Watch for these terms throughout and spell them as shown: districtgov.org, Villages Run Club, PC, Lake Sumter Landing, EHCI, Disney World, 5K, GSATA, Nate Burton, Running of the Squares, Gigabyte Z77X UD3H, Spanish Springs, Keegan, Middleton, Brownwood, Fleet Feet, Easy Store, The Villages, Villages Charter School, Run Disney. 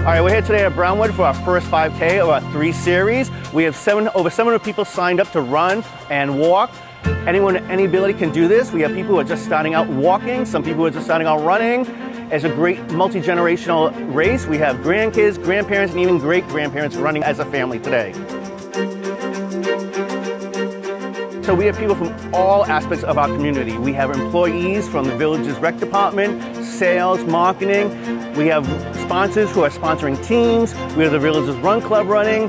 All right, we're here today at Brownwood for our first 5K of our 3 series. We have over 700 people signed up to run and walk. Anyone with any ability can do this. We have people who are just starting out walking, some people who are just starting out running. It's a great multi-generational race. We have grandkids, grandparents, and even great-grandparents running as a family today. So we have people from all aspects of our community. We have employees from the Villages Rec Department, sales, marketing. We have sponsors who are sponsoring teams. We have the Villages Run Club running.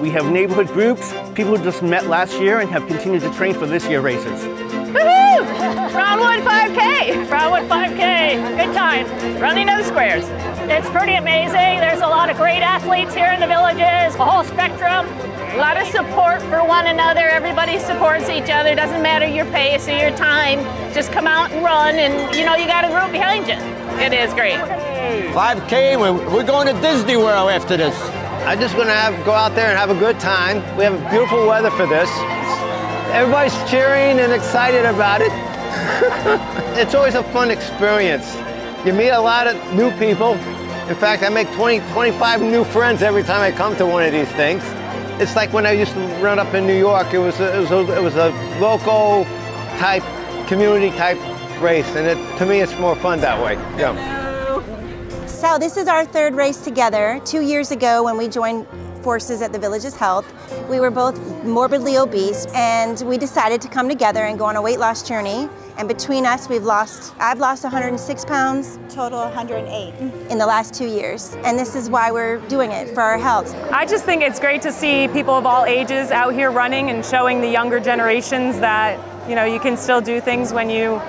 We have neighborhood groups, people who just met last year and have continued to train for this year's races. Woohoo! Brownwood 5K! Brownwood 5K! Good time. Running in the squares. It's pretty amazing. There's a lot of great athletes here in the Villages, a whole spectrum. A lot of support for one another. Everybody supports each other. Doesn't matter your pace or your time. Just come out and run, and you know you got a group behind you. It is great. 5K. We're going to Disney World after this. I'm just going to go out there and have a good time. We have beautiful weather for this. Everybody's cheering and excited about it. It's always a fun experience. You meet a lot of new people. In fact, I make 25 new friends every time I come to one of these things. It's like when I used to run up in New York. It was a local type, community type race, and to me, it's more fun that way. Yeah. So this is our third race together. 2 years ago, when we joined forces at the Villages Health, we were both morbidly obese, and we decided to come together and go on a weight loss journey. And between us, I've lost 106 pounds. Total 108. In the last 2 years. And this is why we're doing it, for our health. I just think it's great to see people of all ages out here running and showing the younger generations that, you know, you can still do things when you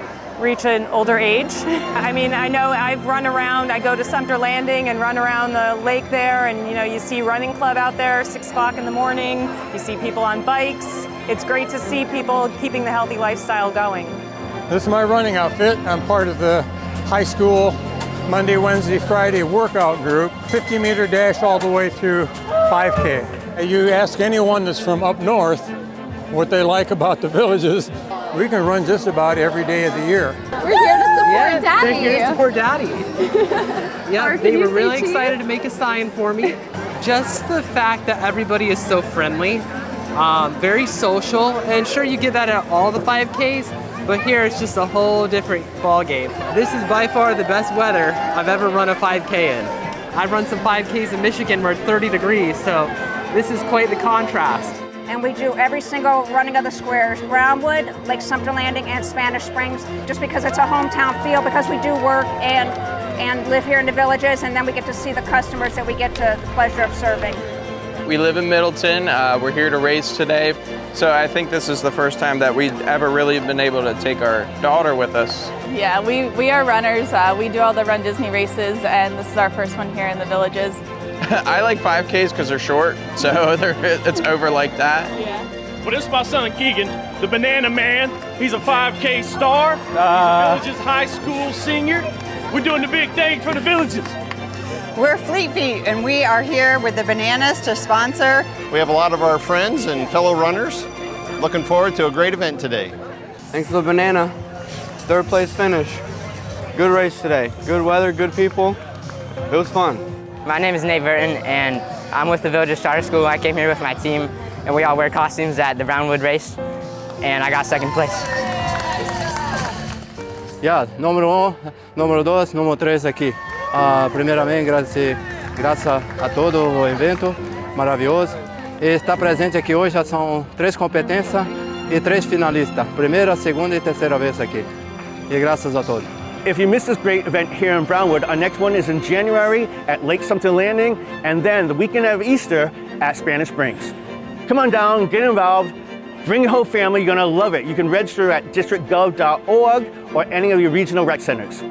reach an older age. I mean, I know I've run around, I go to Sumter Landing and run around the lake there, and you know, you see running club out there 6 o'clock in the morning, you see people on bikes. It's great to see people keeping the healthy lifestyle going. This is my running outfit. I'm part of the high school Monday, Wednesday, Friday workout group. 50-meter dash all the way through 5K. You ask anyone that's from up north what they like about the Villages, we can run just about every day of the year. We're here to support Daddy. We're here to support Daddy. Yeah, they were really excited to make a sign for me. Just the fact that everybody is so friendly, very social, and sure you get that at all the 5Ks, but here it's just a whole different ball game. This is by far the best weather I've ever run a 5K in. I've run some 5Ks in Michigan where it's 30 degrees, so this is quite the contrast. And we do every single running of the squares, Brownwood, Lake Sumter Landing, and Spanish Springs, just because it's a hometown feel, because we do work and live here in the Villages, and then we get to see the customers that we get the pleasure of serving. We live in Middleton. We're here to race today. So I think this is the first time that we've ever really been able to take our daughter with us. Yeah, we are runners. We do all the Run Disney races, and this is our first one here in the Villages. I like 5Ks because they're short, so it's over like that. Yeah. Well, this is my son Keegan, the Banana Man. He's a 5K star. He's a Villages high school senior. We're doing the big thing for the Villages. We're Fleet Feet, and we are here with the Bananas to sponsor. We have a lot of our friends and fellow runners. Looking forward to a great event today. Thanks to the Banana. Third place finish. Good race today. Good weather, good people. It was fun. My name is Nate Burton, and I'm with the Villages Charter School. I came here with my team, and we all wear costumes at the Brownwood race, and I got second place. Yeah, número 1, número 2, número 3 aqui. Primeiramente, graças a todo o evento maravilhoso. E está presente aqui hoje, já são 3 competências e 3 finalistas. Primeira, segunda e terceira vez aqui. E graças a todos. If you missed this great event here in Brownwood, our next one is in January at Lake Sumter Landing, and then the weekend of Easter at Spanish Springs. Come on down, get involved, bring your whole family, you're going to love it. You can register at districtgov.org or any of your regional rec centers.